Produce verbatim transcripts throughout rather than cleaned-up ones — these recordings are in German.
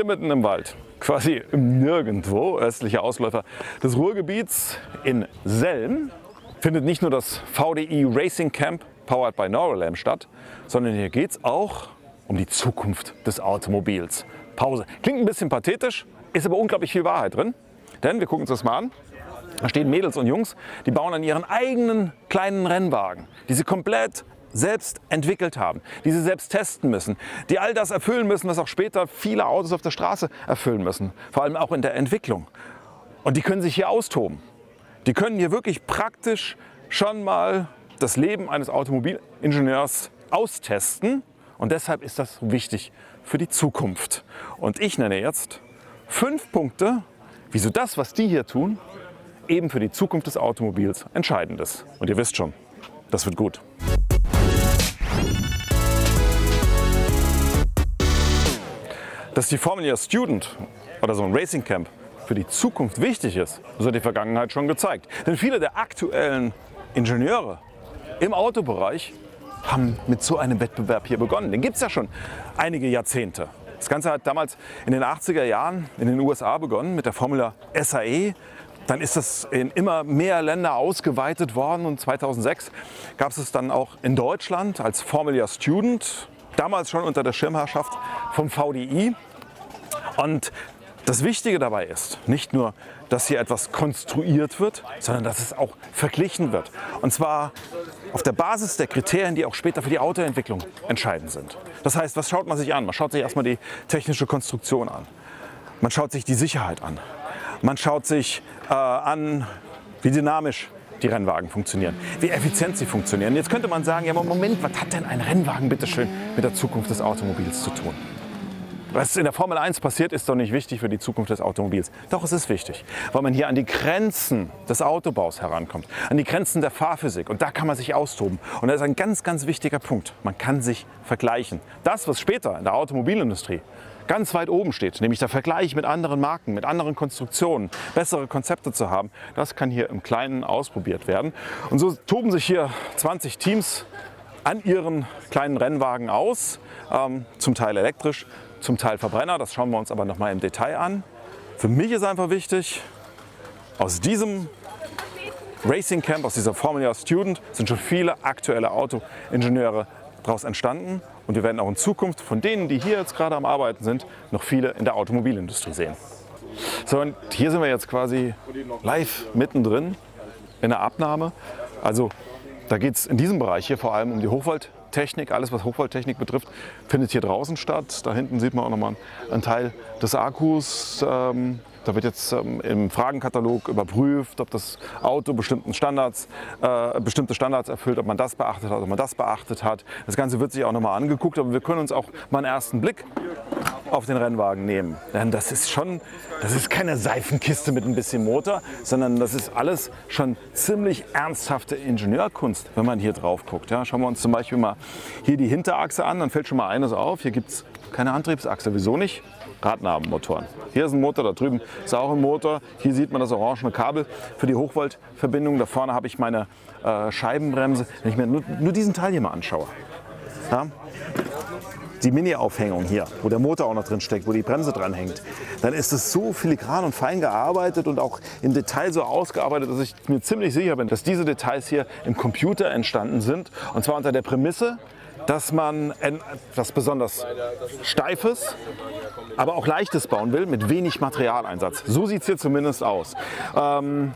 Hier mitten im Wald, quasi im Nirgendwo, östlicher Ausläufer des Ruhrgebiets in Selm, findet nicht nur das V D I Racing Camp powered by norelem statt, sondern hier geht es auch um die Zukunft des Automobils. Pause. Klingt ein bisschen pathetisch, ist aber unglaublich viel Wahrheit drin, denn wir gucken uns das mal an. Da stehen Mädels und Jungs, die bauen an ihren eigenen kleinen Rennwagen, die sie komplett selbst entwickelt haben, die sie selbst testen müssen, die all das erfüllen müssen, was auch später viele Autos auf der Straße erfüllen müssen, vor allem auch in der Entwicklung. Und die können sich hier austoben. Die können hier wirklich praktisch schon mal das Leben eines Automobilingenieurs austesten. Und deshalb ist das wichtig für die Zukunft. Und ich nenne jetzt fünf Punkte, wieso das, was die hier tun, eben für die Zukunft des Automobils entscheidend ist. Und ihr wisst schon, das wird gut. Dass die Formula Student oder so ein Racing Camp für die Zukunft wichtig ist, das hat die Vergangenheit schon gezeigt. Denn viele der aktuellen Ingenieure im Autobereich haben mit so einem Wettbewerb hier begonnen. Den gibt es ja schon einige Jahrzehnte. Das Ganze hat damals in den achtziger Jahren in den U S A begonnen mit der Formula S A E. Dann ist das in immer mehr Länder ausgeweitet worden und zweitausendsechs gab es es dann auch in Deutschland als Formula Student, damals schon unter der Schirmherrschaft vom V D I. Und das Wichtige dabei ist nicht nur, dass hier etwas konstruiert wird, sondern dass es auch verglichen wird. Und zwar auf der Basis der Kriterien, die auch später für die Autoentwicklung entscheidend sind. Das heißt, was schaut man sich an? Man schaut sich erstmal die technische Konstruktion an. Man schaut sich die Sicherheit an. Man schaut sich äh, an, wie dynamisch die Rennwagen funktionieren, wie effizient sie funktionieren. Jetzt könnte man sagen, ja, aber Moment, was hat denn ein Rennwagen bitteschön mit der Zukunft des Automobils zu tun? Was in der Formel eins passiert, ist doch nicht wichtig für die Zukunft des Automobils. Doch, es ist wichtig, weil man hier an die Grenzen des Autobaus herankommt, an die Grenzen der Fahrphysik. Und da kann man sich austoben. Und das ist ein ganz, ganz wichtiger Punkt. Man kann sich vergleichen. Das, was später in der Automobilindustrie ganz weit oben steht, nämlich der Vergleich mit anderen Marken, mit anderen Konstruktionen, bessere Konzepte zu haben, das kann hier im Kleinen ausprobiert werden. Und so toben sich hier zwanzig Teams an ihren kleinen Rennwagen aus, ähm, zum Teil elektrisch, zum Teil Verbrenner, das schauen wir uns aber noch mal im Detail an. Für mich ist einfach wichtig, aus diesem Racing Camp, aus dieser Formula Student sind schon viele aktuelle Autoingenieure daraus entstanden und wir werden auch in Zukunft von denen, die hier jetzt gerade am Arbeiten sind, noch viele in der Automobilindustrie sehen. So, und hier sind wir jetzt quasi live mittendrin in der Abnahme. Also da geht es in diesem Bereich hier vor allem um die Hochvolt Technik, alles was Hochvolttechnik betrifft, findet hier draußen statt. Da hinten sieht man auch nochmal einen Teil des Akkus. Ähm, da wird jetzt ähm, im Fragenkatalog überprüft, ob das Auto bestimmten Standards, äh, bestimmte Standards erfüllt, ob man das beachtet hat, ob man das beachtet hat. Das Ganze wird sich auch nochmal angeguckt, aber wir können uns auch mal einen ersten Blick auf den Rennwagen nehmen. Denn das ist schon, das ist keine Seifenkiste mit ein bisschen Motor, sondern das ist alles schon ziemlich ernsthafte Ingenieurkunst, wenn man hier drauf guckt. Ja, schauen wir uns zum Beispiel mal hier die Hinterachse an, dann fällt schon mal eines auf, hier gibt es keine Antriebsachse, wieso nicht? Radnabenmotoren. Hier ist ein Motor, da drüben ist auch ein Motor, hier sieht man das orangene Kabel für die Hochvoltverbindung, da vorne habe ich meine äh, Scheibenbremse, wenn ich mir nur, nur diesen Teil hier mal anschaue. Ja? Die Mini-Aufhängung hier, wo der Motor auch noch drin steckt, wo die Bremse dran hängt, dann ist es so filigran und fein gearbeitet und auch im Detail so ausgearbeitet, dass ich mir ziemlich sicher bin, dass diese Details hier im Computer entstanden sind. Und zwar unter der Prämisse, dass man etwas besonders Steifes, aber auch Leichtes bauen will mit wenig Materialeinsatz. So sieht es hier zumindest aus. Ähm,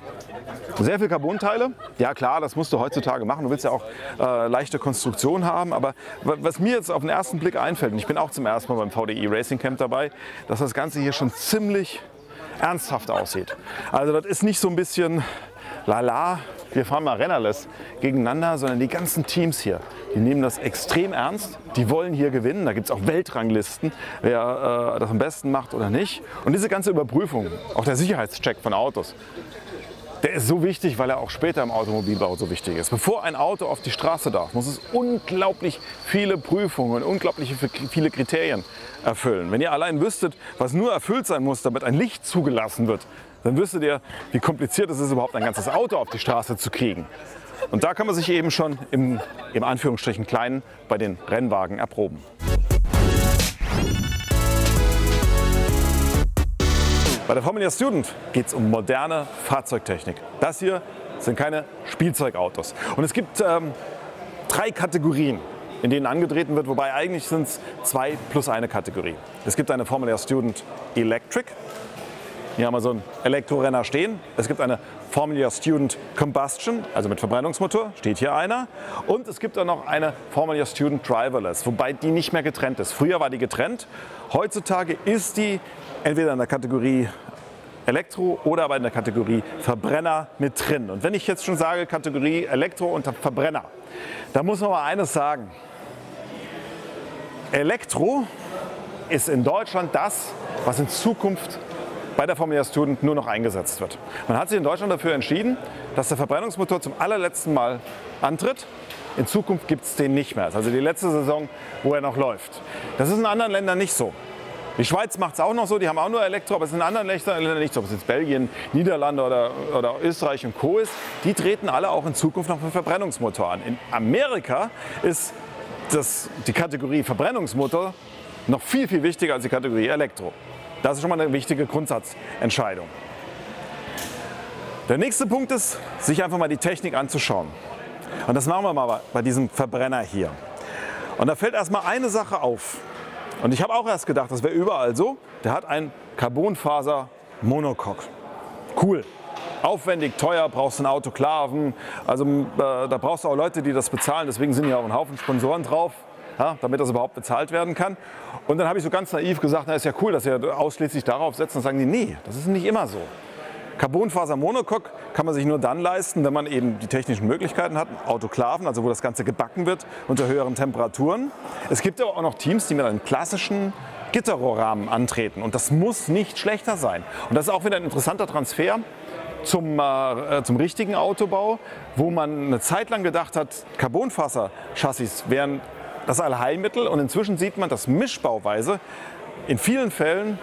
sehr viel Carbonteile, ja klar, das musst du heutzutage machen. Du willst ja auch äh, leichte Konstruktion haben, aber was mir jetzt auf den ersten Blick einfällt, und ich bin auch zum ersten Mal beim V D I Racing Camp dabei, dass das Ganze hier schon ziemlich ernsthaft aussieht. Also das ist nicht so ein bisschen lala, wir fahren mal Rennerless gegeneinander, sondern die ganzen Teams hier, die nehmen das extrem ernst, die wollen hier gewinnen, da gibt es auch Weltranglisten, wer äh, das am besten macht oder nicht. Und diese ganze Überprüfung, auch der Sicherheitscheck von Autos, der ist so wichtig, weil er auch später im Automobilbau so wichtig ist. Bevor ein Auto auf die Straße darf, muss es unglaublich viele Prüfungen, unglaublich viele Kriterien erfüllen. Wenn ihr allein wüsstet, was nur erfüllt sein muss, damit ein Licht zugelassen wird, dann wüsstet ihr, wie kompliziert es ist, überhaupt ein ganzes Auto auf die Straße zu kriegen. Und da kann man sich eben schon im, im Anführungsstrichen Kleinen bei den Rennwagen erproben. Bei der Formula Student geht es um moderne Fahrzeugtechnik. Das hier sind keine Spielzeugautos. Und es gibt ähm, drei Kategorien, in denen angetreten wird, wobei eigentlich sind es zwei plus eine Kategorie. Es gibt eine Formula Student Electric. Hier haben wir so einen Elektrorenner stehen. Es gibt eine Formula Student Combustion, also mit Verbrennungsmotor, steht hier einer. Und es gibt auch noch eine Formula Student Driverless, wobei die nicht mehr getrennt ist. Früher war die getrennt, heutzutage ist die entweder in der Kategorie Elektro oder aber in der Kategorie Verbrenner mit drin. Und wenn ich jetzt schon sage Kategorie Elektro und Verbrenner, da muss man mal eines sagen. Elektro ist in Deutschland das, was in Zukunft bei der Formula Student nur noch eingesetzt wird. Man hat sich in Deutschland dafür entschieden, dass der Verbrennungsmotor zum allerletzten Mal antritt. In Zukunft gibt es den nicht mehr. Das ist also die letzte Saison, wo er noch läuft. Das ist in anderen Ländern nicht so. Die Schweiz macht es auch noch so, die haben auch nur Elektro, aber es ist in anderen Ländern nicht so. Ob es jetzt Belgien, Niederlande oder, oder Österreich und Co. ist, die treten alle auch in Zukunft noch mit Verbrennungsmotor an. In Amerika ist das, die Kategorie Verbrennungsmotor noch viel, viel wichtiger als die Kategorie Elektro. Das ist schon mal eine wichtige Grundsatzentscheidung. Der nächste Punkt ist, sich einfach mal die Technik anzuschauen. Und das machen wir mal bei diesem Verbrenner hier. Und da fällt erstmal eine Sache auf. Und ich habe auch erst gedacht, das wäre überall so. Der hat ein Carbonfaser-Monocoque. Cool. Aufwendig, teuer, brauchst du einen Autoklaven. Also äh, da brauchst du auch Leute, die das bezahlen. Deswegen sind hier auch ein Haufen Sponsoren drauf. Ja, damit das überhaupt bezahlt werden kann. Und dann habe ich so ganz naiv gesagt, na ist ja cool, dass ihr ausschließlich darauf setzt. Und sagen die, nee, das ist nicht immer so. Carbonfaser-Monocoque kann man sich nur dann leisten, wenn man eben die technischen Möglichkeiten hat. Autoklaven, also wo das Ganze gebacken wird unter höheren Temperaturen. Es gibt aber auch noch Teams, die mit einem klassischen Gitterrohrrahmen antreten. Und das muss nicht schlechter sein. Und das ist auch wieder ein interessanter Transfer Zum, äh, zum richtigen Autobau, wo man eine Zeit lang gedacht hat, Carbonfaser-Chassis wären das Allheilmittel, und inzwischen sieht man, dass Mischbauweise in vielen Fällen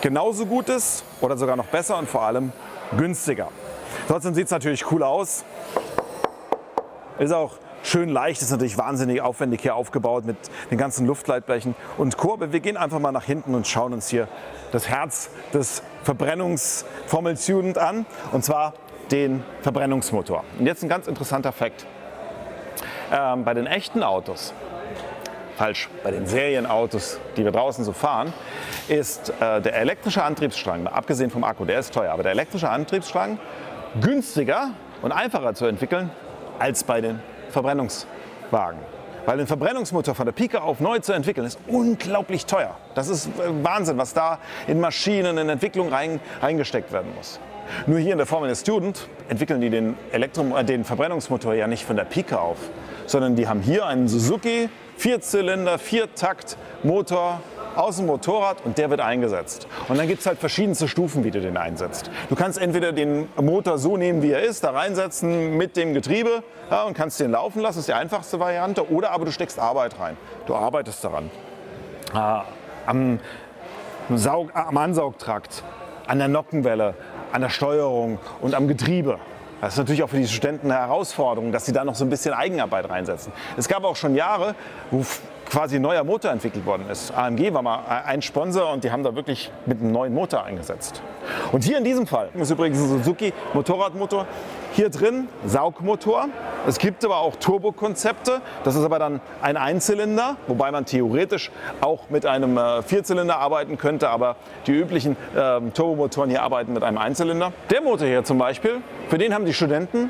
genauso gut ist oder sogar noch besser und vor allem günstiger. Trotzdem sieht es natürlich cool aus. Ist auch schön leicht, ist natürlich wahnsinnig aufwendig hier aufgebaut mit den ganzen Luftleitblechen und Co. Aber wir gehen einfach mal nach hinten und schauen uns hier das Herz des Verbrennungs-Formel Student an, und zwar den Verbrennungsmotor. Und jetzt ein ganz interessanter Fakt. Ähm, bei den echten Autos, falsch, bei den Serienautos, die wir draußen so fahren, ist äh, der elektrische Antriebsstrang, abgesehen vom Akku, der ist teuer, aber der elektrische Antriebsstrang günstiger und einfacher zu entwickeln als bei den Verbrennungswagen. Weil den Verbrennungsmotor von der Pike auf neu zu entwickeln, ist unglaublich teuer. Das ist Wahnsinn, was da in Maschinen, in Entwicklung rein, reingesteckt werden muss. Nur hier in der Formula Student entwickeln die den, Elektro äh, den Verbrennungsmotor ja nicht von der Pike auf, sondern die haben hier einen Suzuki, Vierzylinder, Viertakt-Motor aus dem Motorrad, und der wird eingesetzt. Und dann gibt es halt verschiedenste Stufen, wie du den einsetzt. Du kannst entweder den Motor so nehmen, wie er ist, da reinsetzen mit dem Getriebe, ja, und kannst den laufen lassen, das ist die einfachste Variante, oder aber du steckst Arbeit rein, du arbeitest daran. Ah, am, Saug, am Ansaugtrakt, an der Nockenwelle, an der Steuerung und am Getriebe. Das ist natürlich auch für die Studenten eine Herausforderung, dass sie da noch so ein bisschen Eigenarbeit reinsetzen. Es gab auch schon Jahre, wo quasi ein neuer Motor entwickelt worden ist. A M G war mal ein Sponsor, und die haben da wirklich mit einem neuen Motor eingesetzt. Und hier in diesem Fall ist übrigens ein Suzuki Motorradmotor. Hier drin Saugmotor. Es gibt aber auch Turbokonzepte. Das ist aber dann ein Einzylinder, wobei man theoretisch auch mit einem äh, Vierzylinder arbeiten könnte. Aber die üblichen äh, Turbomotoren hier arbeiten mit einem Einzylinder. Der Motor hier zum Beispiel, für den haben die Studenten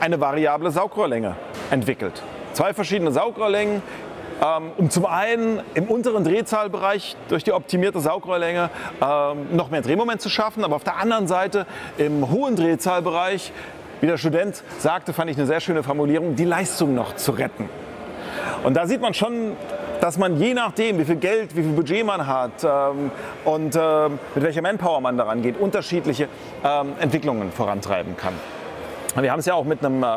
eine variable Saugrohrlänge entwickelt. Zwei verschiedene Saugrohrlängen, ähm, um zum einen im unteren Drehzahlbereich durch die optimierte Saugrohrlänge ähm, noch mehr Drehmoment zu schaffen, aber auf der anderen Seite im hohen Drehzahlbereich, wie der Student sagte, fand ich eine sehr schöne Formulierung, die Leistung noch zu retten. Und da sieht man schon, dass man je nachdem, wie viel Geld, wie viel Budget man hat ähm, und äh, mit welcher Manpower man daran geht, unterschiedliche ähm, Entwicklungen vorantreiben kann. Wir haben es ja auch mit einem äh,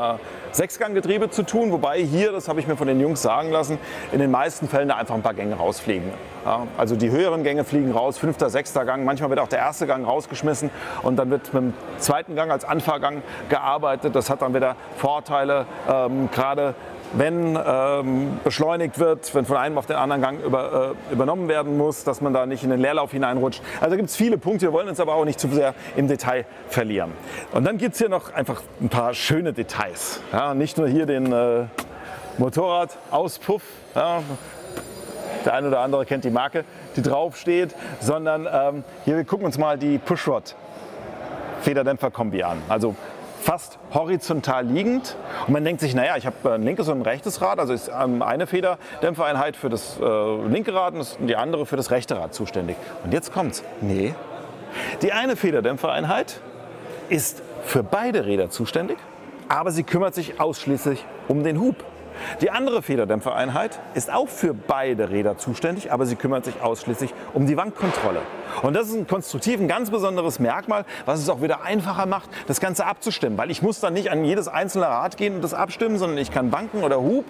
Sechsganggetriebe zu tun, wobei hier, das habe ich mir von den Jungs sagen lassen, in den meisten Fällen da einfach ein paar Gänge rausfliegen. Ja, also die höheren Gänge fliegen raus, fünfter, sechster Gang, manchmal wird auch der erste Gang rausgeschmissen und dann wird mit dem zweiten Gang als Anfahrgang gearbeitet. Das hat dann wieder Vorteile, ähm, gerade wenn ähm, beschleunigt wird, wenn von einem auf den anderen Gang über, äh, übernommen werden muss, dass man da nicht in den Leerlauf hineinrutscht. Also gibt es viele Punkte, wir wollen uns aber auch nicht zu sehr im Detail verlieren. Und dann gibt es hier noch einfach ein paar schöne Details. Ja, nicht nur hier den äh, Motorradauspuff, ja, der ein oder andere kennt die Marke, die drauf steht, sondern ähm, hier, wir gucken uns mal die Pushrod-Federdämpfer-Kombi an. Also fast horizontal liegend, und man denkt sich, naja, ich habe ein linkes und ein rechtes Rad, also ist eine Federdämpfereinheit für das äh, linke Rad und die andere für das rechte Rad zuständig. Und jetzt kommt's. Nee, die eine Federdämpfereinheit ist für beide Räder zuständig, aber sie kümmert sich ausschließlich um den Hub. Die andere Federdämpfereinheit ist auch für beide Räder zuständig, aber sie kümmert sich ausschließlich um die Wankkontrolle. Und das ist ein konstruktiv ein ganz besonderes Merkmal, was es auch wieder einfacher macht, das Ganze abzustimmen. Weil ich muss dann nicht an jedes einzelne Rad gehen und das abstimmen, sondern ich kann Wanken oder Hub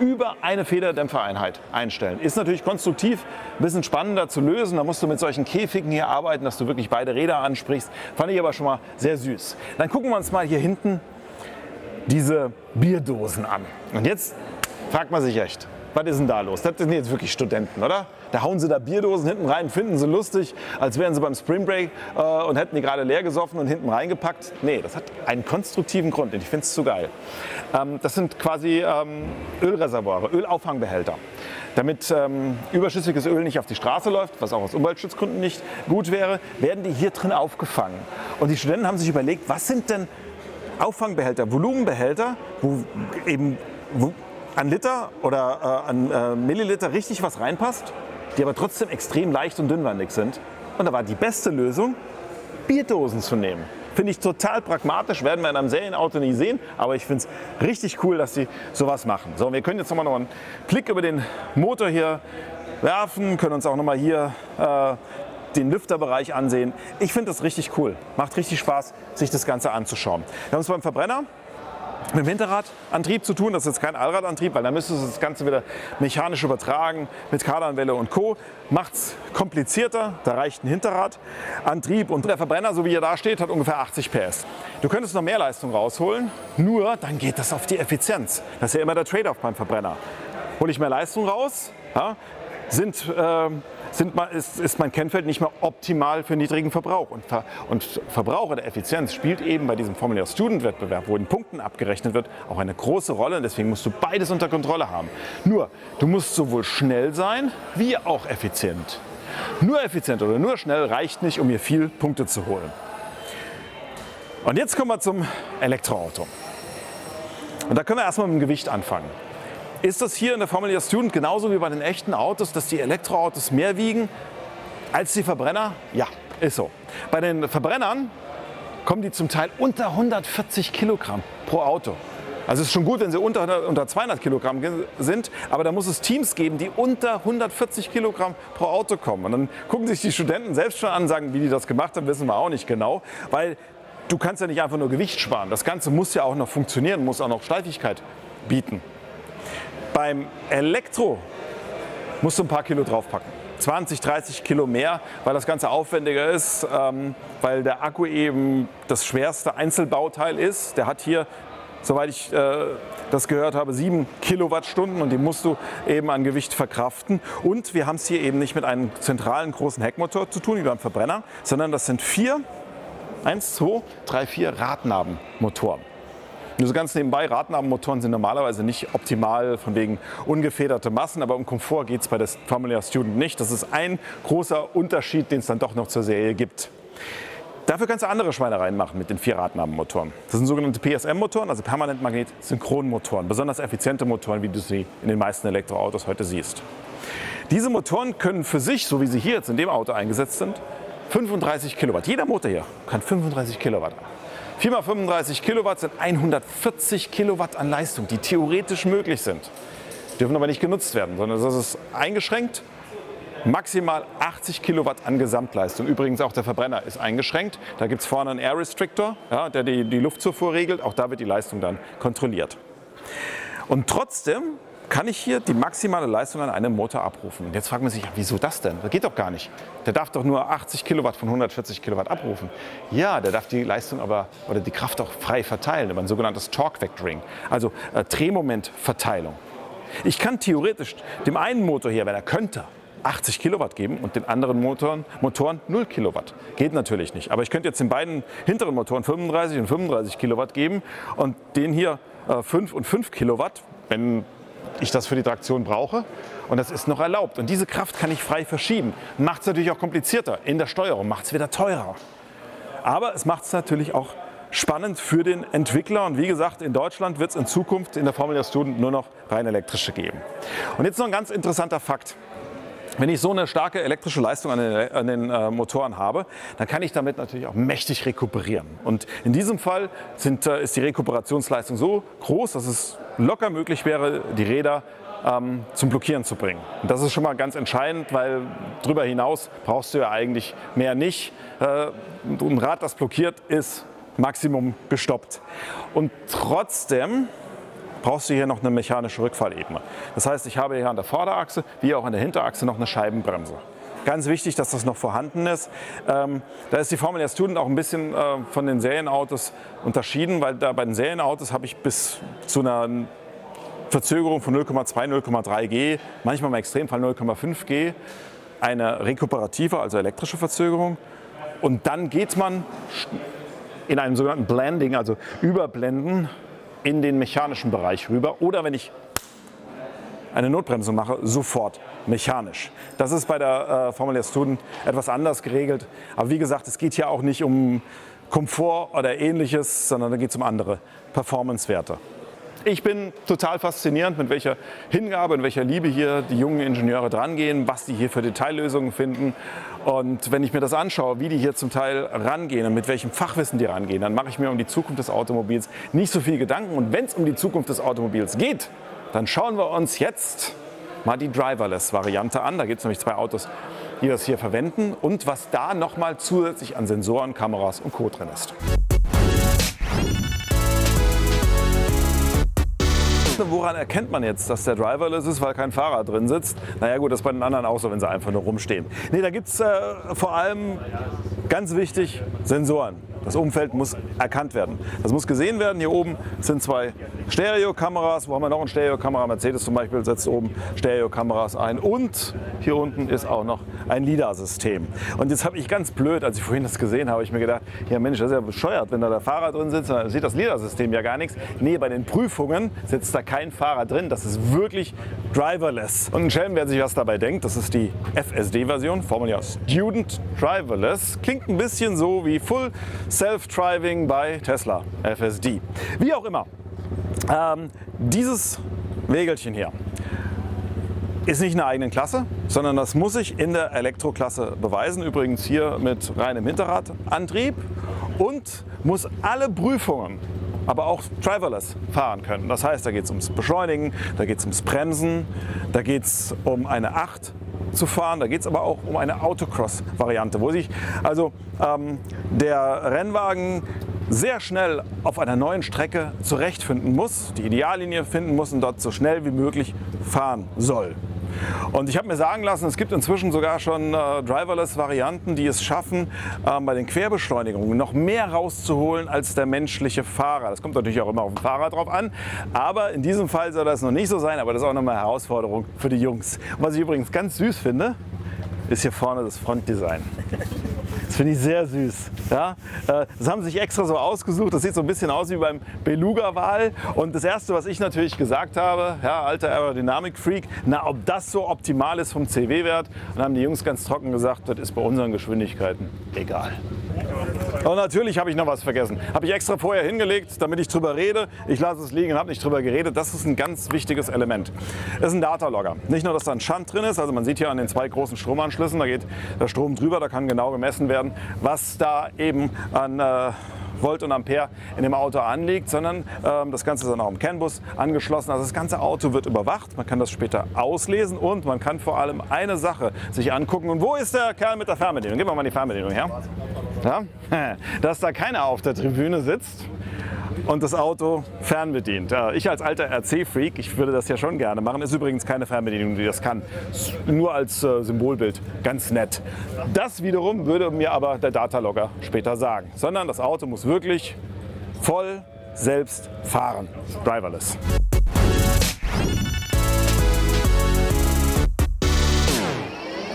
über eine Federdämpfereinheit einstellen. Ist natürlich konstruktiv ein bisschen spannender zu lösen. Da musst du mit solchen Käfigen hier arbeiten, dass du wirklich beide Räder ansprichst. Fand ich aber schon mal sehr süß. Dann gucken wir uns mal hier hinten diese Bierdosen an. Und jetzt fragt man sich echt, was ist denn da los? Das sind jetzt wirklich Studenten, oder? Da hauen sie da Bierdosen hinten rein, finden sie lustig, als wären sie beim Spring Break äh, und hätten die gerade leer gesoffen und hinten reingepackt. Nee, das hat einen konstruktiven Grund und ich finde es zu geil. Ähm, das sind quasi ähm, Ölreservoire, Ölauffangbehälter, damit ähm, überschüssiges Öl nicht auf die Straße läuft, was auch aus Umweltschutzgründen nicht gut wäre, werden die hier drin aufgefangen. Und die Studenten haben sich überlegt, was sind denn Auffangbehälter, Volumenbehälter, wo eben wo an Liter oder äh, an äh, Milliliter richtig was reinpasst, die aber trotzdem extrem leicht und dünnwandig sind. Und da war die beste Lösung, Bierdosen zu nehmen. Finde ich total pragmatisch, werden wir in einem Serienauto nie sehen, aber ich finde es richtig cool, dass sie sowas machen. So, wir können jetzt nochmal noch einen Blick über den Motor hier werfen, können uns auch nochmal hier äh, den Lüfterbereich ansehen. Ich finde das richtig cool. Macht richtig Spaß, sich das Ganze anzuschauen. Wir haben es beim Verbrenner mit dem Hinterradantrieb zu tun. Das ist jetzt kein Allradantrieb, weil da müsstest du das Ganze wieder mechanisch übertragen mit Kardanwelle und Co. Macht es komplizierter. Da reicht ein Hinterradantrieb. Und der Verbrenner, so wie er da steht, hat ungefähr achtzig P S. Du könntest noch mehr Leistung rausholen, nur dann geht das auf die Effizienz. Das ist ja immer der Trade-off beim Verbrenner. Hole ich mehr Leistung raus? Ja, sind... Äh, Sind, ist, ist mein Kennfeld nicht mehr optimal für niedrigen Verbrauch. Und, Ver, und Verbrauch oder Effizienz spielt eben bei diesem Formula Student Wettbewerb, wo in Punkten abgerechnet wird, auch eine große Rolle. Und deswegen musst du beides unter Kontrolle haben. Nur, du musst sowohl schnell sein, wie auch effizient. Nur effizient oder nur schnell reicht nicht, um hier viel Punkte zu holen. Und jetzt kommen wir zum Elektroauto. Und da können wir erstmal mit dem Gewicht anfangen. Ist das hier in der Formula Student genauso wie bei den echten Autos, dass die Elektroautos mehr wiegen als die Verbrenner? Ja, ist so. Bei den Verbrennern kommen die zum Teil unter hundertvierzig Kilogramm pro Auto. Also es ist schon gut, wenn sie unter, unter zweihundert Kilogramm sind, aber da muss es Teams geben, die unter hundertvierzig Kilogramm pro Auto kommen. Und dann gucken sich die Studenten selbst schon an und sagen, wie die das gemacht haben, wissen wir auch nicht genau, weil du kannst ja nicht einfach nur Gewicht sparen. Das Ganze muss ja auch noch funktionieren, muss auch noch Steifigkeit bieten. Beim Elektro musst du ein paar Kilo draufpacken, zwanzig, dreißig Kilo mehr, weil das Ganze aufwendiger ist, ähm, weil der Akku eben das schwerste Einzelbauteil ist. Der hat hier, soweit ich äh, das gehört habe, sieben Kilowattstunden und die musst du eben an Gewicht verkraften. Und wir haben es hier eben nicht mit einem zentralen großen Heckmotor zu tun, wie beim Verbrenner, sondern das sind vier, eins, zwei, drei, vier Radnabenmotoren. Nur so ganz nebenbei, Radnabenmotoren sind normalerweise nicht optimal von wegen ungefederte Massen, aber um Komfort geht es bei der Formula Student nicht. Das ist ein großer Unterschied, den es dann doch noch zur Serie gibt. Dafür kannst du andere Schweinereien machen mit den vier Radnabenmotoren. Das sind sogenannte P S M-Motoren, also Permanentmagnet-Synchronmotoren, besonders effiziente Motoren, wie du sie in den meisten Elektroautos heute siehst. Diese Motoren können für sich, so wie sie hier jetzt in dem Auto eingesetzt sind, fünfunddreißig Kilowatt. Jeder Motor hier kann fünfunddreißig Kilowatt haben. vier mal fünfunddreißig Kilowatt sind hundertvierzig Kilowatt an Leistung, die theoretisch möglich sind. Dürfen aber nicht genutzt werden, sondern das ist eingeschränkt. Maximal achtzig Kilowatt an Gesamtleistung. Übrigens auch der Verbrenner ist eingeschränkt. Da gibt es vorne einen Air Restrictor, ja, der die, die Luftzufuhr regelt. Auch da wird die Leistung dann kontrolliert. Und trotzdem kann ich hier die maximale Leistung an einem Motor abrufen. Und jetzt fragt man sich, wieso das denn? Das geht doch gar nicht. Der darf doch nur achtzig Kilowatt von hundertvierzig Kilowatt abrufen. Ja, der darf die Leistung aber oder die Kraft auch frei verteilen, über ein sogenanntes Torque-Vectoring, also äh, Drehmomentverteilung. Ich kann theoretisch dem einen Motor hier, wenn er könnte, achtzig Kilowatt geben und den anderen Motoren, Motoren null Kilowatt. Geht natürlich nicht. Aber ich könnte jetzt den beiden hinteren Motoren fünfunddreißig und fünfunddreißig Kilowatt geben und den hier äh, fünf und fünf Kilowatt, wenn ich das für die Traktion brauche. Und das ist noch erlaubt. Und diese Kraft kann ich frei verschieben. Macht es natürlich auch komplizierter in der Steuerung, macht es wieder teurer. Aber es macht es natürlich auch spannend für den Entwickler. Und wie gesagt, in Deutschland wird es in Zukunft in der Formula Student nur noch rein elektrische geben. Und jetzt noch ein ganz interessanter Fakt. Wenn ich so eine starke elektrische Leistung an den, an den äh, Motoren habe, dann kann ich damit natürlich auch mächtig rekuperieren. Und in diesem Fall sind, äh, ist die Rekuperationsleistung so groß, dass es locker möglich wäre, die Räder ähm, zum Blockieren zu bringen. Und das ist schon mal ganz entscheidend, weil darüber hinaus brauchst du ja eigentlich mehr nicht. Äh, ein Rad, das blockiert, ist Maximum gestoppt. Und trotzdem brauchst du hier noch eine mechanische Rückfallebene. Das heißt, ich habe hier an der Vorderachse wie auch an der Hinterachse noch eine Scheibenbremse. Ganz wichtig, dass das noch vorhanden ist. Ähm, da ist die Formula Student auch ein bisschen äh, von den Serienautos unterschieden, weil da bei den Serienautos habe ich bis zu einer Verzögerung von null Komma zwei, null Komma drei G, manchmal im Extremfall null Komma fünf G, eine rekuperative, also elektrische Verzögerung. Und dann geht man in einem sogenannten Blending, also Überblenden, in den mechanischen Bereich rüber, oder wenn ich eine Notbremse mache, sofort mechanisch. Das ist bei der äh, Formula Student etwas anders geregelt. Aber wie gesagt, es geht hier auch nicht um Komfort oder Ähnliches, sondern da geht es um andere Performance-Werte. Ich bin total faszinierend, mit welcher Hingabe und welcher Liebe hier die jungen Ingenieure drangehen, was die hier für Detaillösungen finden. Und wenn ich mir das anschaue, wie die hier zum Teil rangehen und mit welchem Fachwissen die rangehen, dann mache ich mir um die Zukunft des Automobils nicht so viel Gedanken. Und wenn es um die Zukunft des Automobils geht, dann schauen wir uns jetzt mal die Driverless-Variante an. Da gibt es nämlich zwei Autos, die das hier verwenden, und was da nochmal zusätzlich an Sensoren, Kameras und Co. drin ist. Woran erkennt man jetzt, dass der driverless ist, weil kein Fahrer drin sitzt? Naja gut, das ist bei den anderen auch so, wenn sie einfach nur rumstehen. Nee, da gibt es äh, vor allem, ganz wichtig, Sensoren. Das Umfeld muss erkannt werden. Das muss gesehen werden. Hier oben sind zwei Stereokameras. Wo haben wir noch eine Stereokamera? Mercedes zum Beispiel setzt oben Stereokameras ein. Und hier unten ist auch noch ein LIDAR-System. Und jetzt habe ich ganz blöd, als ich vorhin das gesehen habe, ich mir gedacht, ja Mensch, das ist ja bescheuert, wenn da der Fahrer drin sitzt, dann sieht das LIDAR-System ja gar nichts. Nee, bei den Prüfungen sitzt da kein Fahrer drin. Das ist wirklich driverless. Und ein Schelm, wer sich was dabei denkt, das ist die F S D-Version, Formula Student Driverless. Klingt ein bisschen so wie Full Self-Driving bei Tesla, F S D. Wie auch immer, ähm, dieses Wägelchen hier ist nicht in der eigenen Klasse, sondern das muss ich in der Elektroklasse beweisen. Übrigens hier mit reinem Hinterradantrieb, und muss alle Prüfungen, aber auch driverless fahren können. Das heißt, da geht es ums Beschleunigen, da geht es ums Bremsen, da geht es um eine acht zu fahren. Da geht es aber auch um eine Autocross-Variante, wo sich also ähm, der Rennwagen sehr schnell auf einer neuen Strecke zurechtfinden muss, die Ideallinie finden muss und dort so schnell wie möglich fahren soll. Und ich habe mir sagen lassen, es gibt inzwischen sogar schon äh, Driverless-Varianten, die es schaffen, äh, bei den Querbeschleunigungen noch mehr rauszuholen als der menschliche Fahrer. Das kommt natürlich auch immer auf den Fahrer drauf an, aber in diesem Fall soll das noch nicht so sein, aber das ist auch nochmal eine Herausforderung für die Jungs. Und was ich übrigens ganz süß finde, ist hier vorne das Frontdesign. Das finde ich sehr süß. Ja? Das haben sie sich extra so ausgesucht. Das sieht so ein bisschen aus wie beim Beluga-Wal. Und das Erste, was ich natürlich gesagt habe, ja, alter Aerodynamik-Freak, na, ob das so optimal ist vom C W-Wert. Und dann haben die Jungs ganz trocken gesagt, das ist bei unseren Geschwindigkeiten egal. Und natürlich habe ich noch was vergessen. Habe ich extra vorher hingelegt, damit ich drüber rede. Ich lasse es liegen und habe nicht drüber geredet. Das ist ein ganz wichtiges Element. Das ist ein Datalogger. Nicht nur, dass da ein Shunt drin ist. Also man sieht hier an den zwei großen Stromanschlüssen, da geht der Strom drüber. Da kann genau gemessen werden, was da eben an äh, Volt und Ampere in dem Auto anliegt, sondern ähm, das Ganze ist dann auch im C A N-Bus angeschlossen. Also das ganze Auto wird überwacht, man kann das später auslesen und man kann vor allem eine Sache sich angucken. Und wo ist der Kerl mit der Fernbedienung? Gib mal die Fernbedienung her. Ja? Dass da keiner auf der Tribüne sitzt und das Auto fernbedient. Ich als alter R C-Freak, ich würde das ja schon gerne machen, ist übrigens keine Fernbedienung, die das kann. Nur als äh, Symbolbild, ganz nett. Das wiederum würde mir aber der Datalogger später sagen. Sondern das Auto muss wirklich voll selbst fahren, driverless.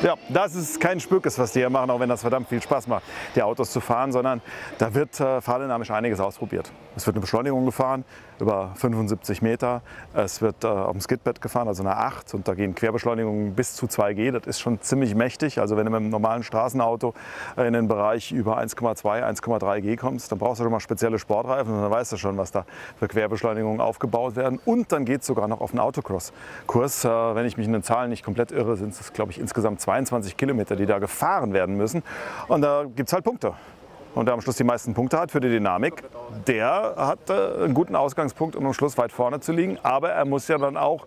Ja, das ist kein Spökes, was die hier machen, auch wenn das verdammt viel Spaß macht, die Autos zu fahren, sondern da wird äh, fahrdynamisch einiges ausprobiert. Es wird eine Beschleunigung gefahren, über fünfundsiebzig Meter, es wird äh, auf dem Skidbed gefahren, also eine acht, und da gehen Querbeschleunigungen bis zu zwei G, das ist schon ziemlich mächtig. Also wenn du mit einem normalen Straßenauto in den Bereich über eins Komma zwei, eins Komma drei G kommst, dann brauchst du schon mal spezielle Sportreifen und dann weißt du schon, was da für Querbeschleunigungen aufgebaut werden. Und dann geht es sogar noch auf einen Autocross-Kurs. Äh, wenn ich mich in den Zahlen nicht komplett irre, sind es, glaube ich, insgesamt zweiundzwanzig Kilometer, die da gefahren werden müssen, und da gibt es halt Punkte. Und der am Schluss die meisten Punkte hat für die Dynamik, der hat äh, einen guten Ausgangspunkt, um am Schluss weit vorne zu liegen. Aber er muss ja dann auch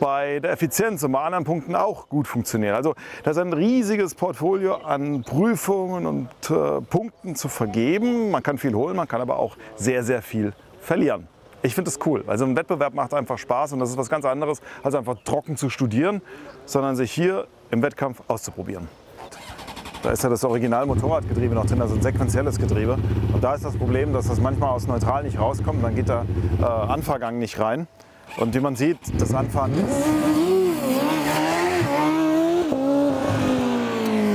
bei der Effizienz und bei anderen Punkten auch gut funktionieren. Also das ist ein riesiges Portfolio an Prüfungen und äh, Punkten zu vergeben. Man kann viel holen, man kann aber auch sehr, sehr viel verlieren. Ich finde das cool. Also ein Wettbewerb macht einfach Spaß, und das ist was ganz anderes, als einfach trocken zu studieren, sondern sich hier im Wettkampf auszuprobieren. Da ist ja das Original-Motorradgetriebe noch drin, also ein sequenzielles Getriebe. Und da ist das Problem, dass das manchmal aus neutral nicht rauskommt, dann geht der äh, Anfahrgang nicht rein. Und wie man sieht, das Anfahren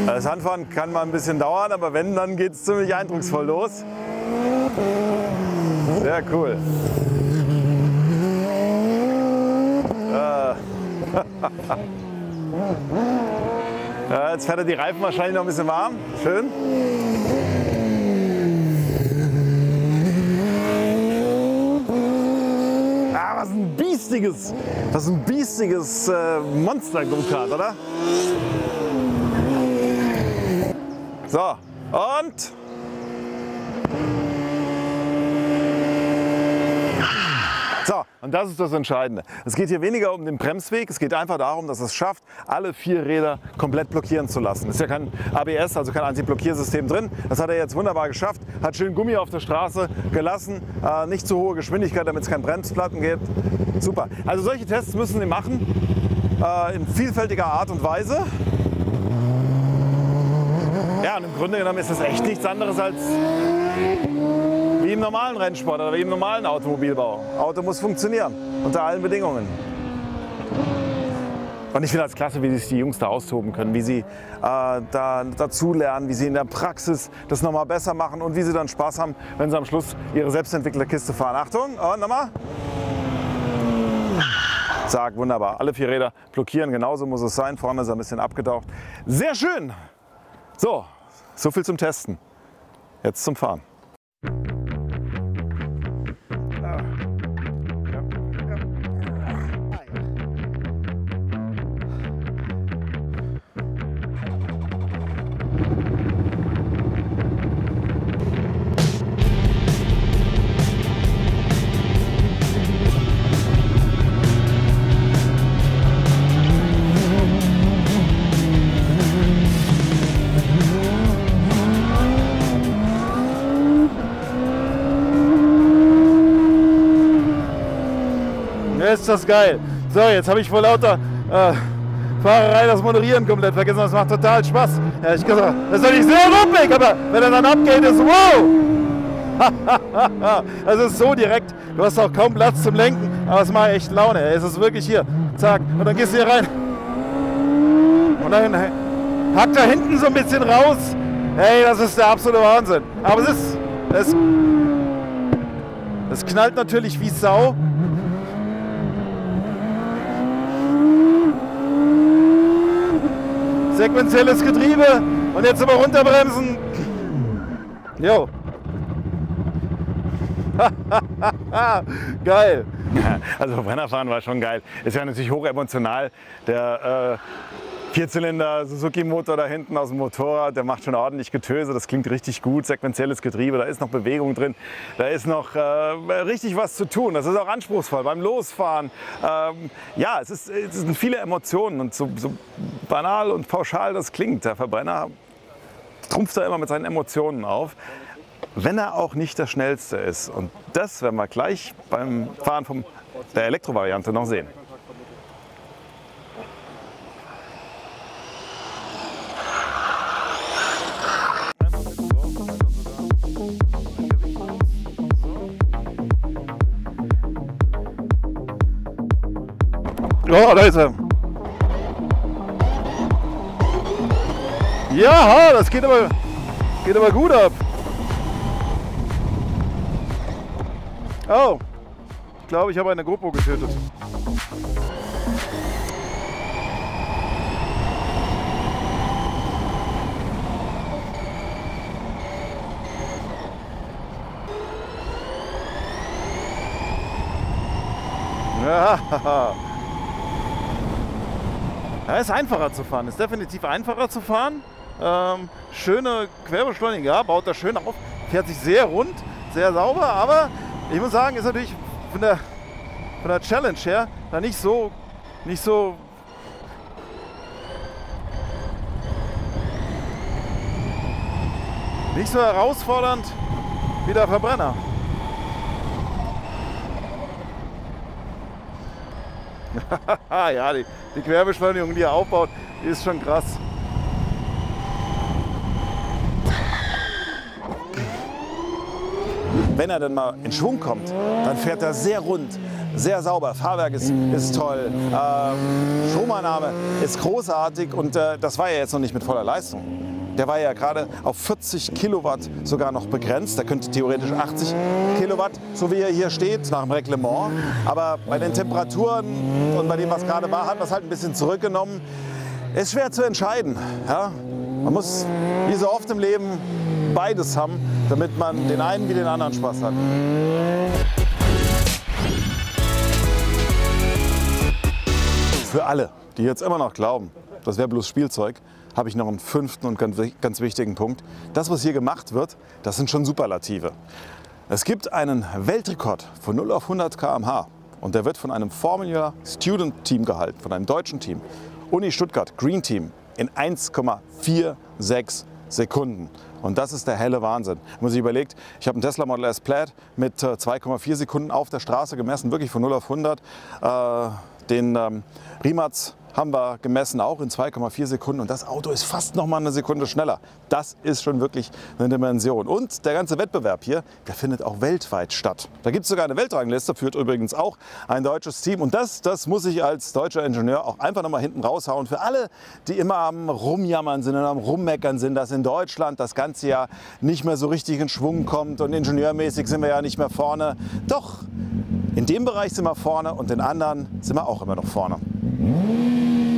Das Anfahren kann mal ein bisschen dauern, aber wenn, dann geht es ziemlich eindrucksvoll los. Sehr cool. Äh. Ja, jetzt fährt er die Reifen wahrscheinlich noch ein bisschen warm. Schön. Ah, was ein biestiges, was ein biestiges äh, Monster-Go-Kart, oder? So, und... So, und das ist das Entscheidende. Es geht hier weniger um den Bremsweg, es geht einfach darum, dass es schafft, alle vier Räder komplett blockieren zu lassen. Es ist ja kein A B S, also kein Anti-Blockiersystem drin. Das hat er jetzt wunderbar geschafft, hat schön Gummi auf der Straße gelassen, äh, nicht zu hohe Geschwindigkeit, damit es keine Bremsplatten gibt. Super. Also solche Tests müssen wir machen, äh, in vielfältiger Art und Weise. Ja, und im Grunde genommen ist das echt nichts anderes als... wie im normalen Rennsport oder wie im normalen Automobilbau. Auto muss funktionieren, unter allen Bedingungen. Und ich finde das klasse, wie sich die Jungs da austoben können, wie sie äh, da dazulernen, wie sie in der Praxis das nochmal besser machen und wie sie dann Spaß haben, wenn sie am Schluss ihre Selbstentwicklerkiste fahren. Achtung, und nochmal. Zack, wunderbar. Alle vier Räder blockieren, genauso muss es sein. Vorne ist er ein bisschen abgetaucht. Sehr schön. So, so viel zum Testen. Jetzt zum Fahren. Ist das geil. So, jetzt habe ich vor lauter äh, Fahrerei das Moderieren komplett vergessen. Das macht total Spaß. Ja, ich gesagt, das ist doch nicht sehr ruppig, aber wenn er dann abgeht, ist wow! Das ist so direkt. Du hast auch kaum Platz zum Lenken, aber es macht echt Laune. Es ist wirklich hier. Zack. Und dann gehst du hier rein. Und dann hackt da hinten so ein bisschen raus. Hey, das ist der absolute Wahnsinn. Aber es ist... Es, es knallt natürlich wie Sau. Sequenzielles Getriebe und jetzt immer runterbremsen. Jo. Geil. Also Verbrennerfahren war schon geil. Ist ja natürlich hoch emotional. Der äh, Vierzylinder Suzuki Motor da hinten aus dem Motorrad, der macht schon ordentlich Getöse. Das klingt richtig gut. Sequenzielles Getriebe, da ist noch Bewegung drin. Da ist noch äh, richtig was zu tun. Das ist auch anspruchsvoll beim Losfahren. Ähm, ja, es, ist, es sind viele Emotionen und so, so banal und pauschal das klingt. Der Verbrenner trumpft da immer mit seinen Emotionen auf. wenn er auch nicht das schnellste ist. Und das werden wir gleich beim Fahren vom, der Elektrovariante noch sehen. Ja, da ist er. Ja, das geht aber, geht aber gut ab. Oh, ich glaube, ich habe eine GoPro getötet. Ja. Ja, ist einfacher zu fahren, ist definitiv einfacher zu fahren. Ähm, schöne Querbeschleuniger, baut das schön auf, fährt sich sehr rund, sehr sauber, aber ich muss sagen, ist natürlich von der, von der Challenge her da nicht so, nicht so. nicht so herausfordernd wie der Verbrenner. Ja, die, die Querbeschleunigung, die er aufbaut, die ist schon krass. Wenn er dann mal in Schwung kommt, dann fährt er sehr rund, sehr sauber. Fahrwerk ist, ist toll, äh, Stromannahme ist großartig und äh, das war ja jetzt noch nicht mit voller Leistung. Der war ja gerade auf vierzig Kilowatt sogar noch begrenzt. Der könnte theoretisch achtzig Kilowatt, so wie er hier steht, nach dem Reglement. Aber bei den Temperaturen und bei dem, was gerade war, hat man es halt ein bisschen zurückgenommen. Ist schwer zu entscheiden. Ja? Man muss, wie so oft im Leben, beides haben, damit man den einen wie den anderen Spaß hat. Für alle, die jetzt immer noch glauben, das wäre bloß Spielzeug, habe ich noch einen fünften und ganz, ganz wichtigen Punkt. Das, was hier gemacht wird, das sind schon Superlative. Es gibt einen Weltrekord von null auf hundert Kilometer pro Stunde und der wird von einem Formula Student Team gehalten, von einem deutschen Team, Uni Stuttgart, Green Team, in eins Komma sechsundvierzig Sekunden. Und das ist der helle Wahnsinn. Wenn man sich überlegt, ich habe einen Tesla Model S Plaid mit zwei Komma vier Sekunden auf der Straße gemessen, wirklich von null auf hundert. Äh, den ähm, Rimac haben wir gemessen, auch in zwei Komma vier Sekunden. Und das Auto ist fast noch mal eine Sekunde schneller. Das ist schon wirklich eine Dimension. Und der ganze Wettbewerb hier, der findet auch weltweit statt. Da gibt es sogar eine Weltrangliste, führt übrigens auch ein deutsches Team. Und das, das muss ich als deutscher Ingenieur auch einfach noch mal hinten raushauen. Für alle, die immer am Rumjammern sind und am Rummeckern sind, dass in Deutschland das ganze Jahr nicht mehr so richtig in Schwung kommt und ingenieurmäßig sind wir ja nicht mehr vorne. Doch, in dem Bereich sind wir vorne und in anderen sind wir auch immer noch vorne. Thank you.